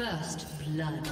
First blood.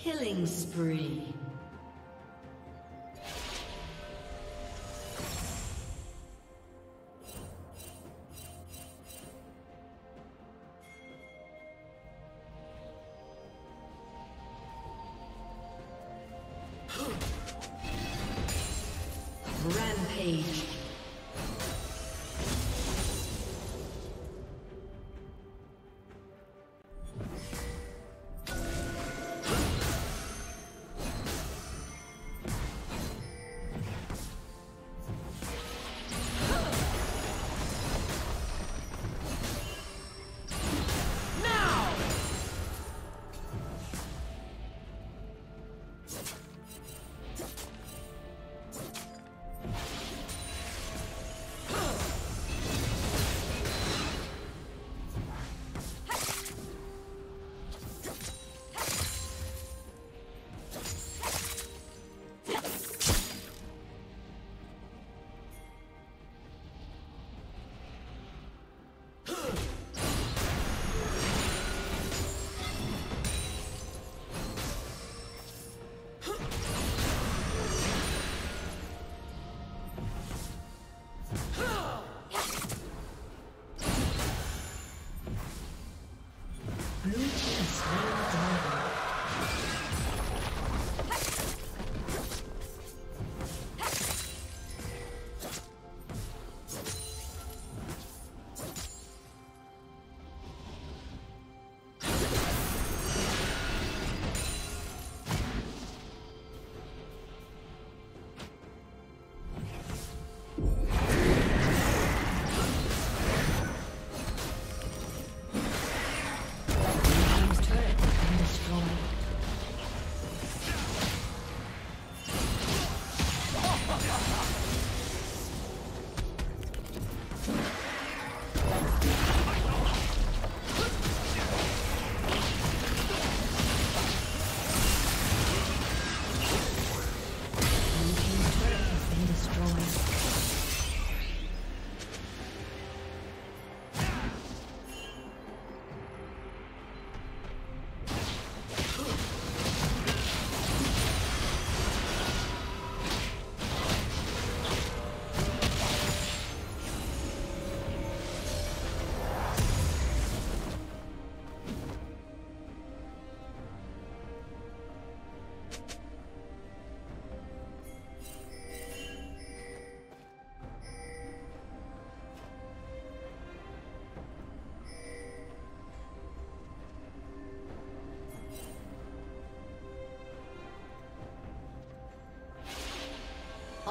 Killing spree. Rampage.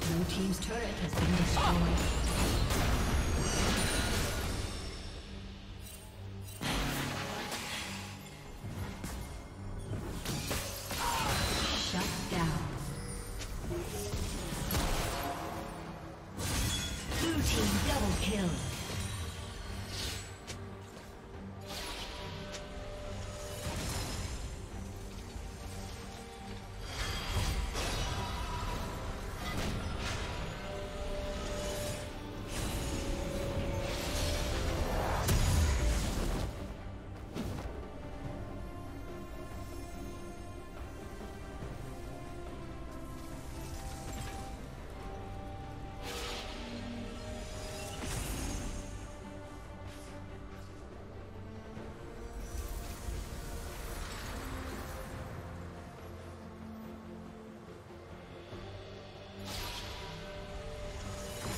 Blue team's turret has been destroyed.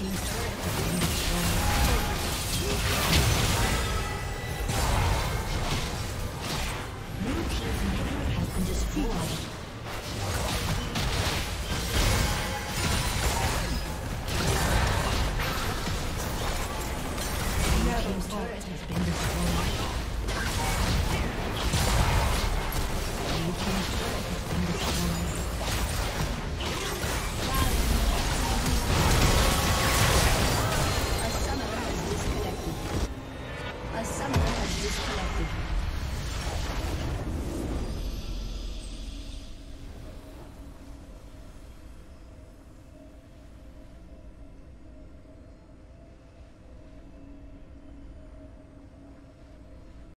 Team's turret.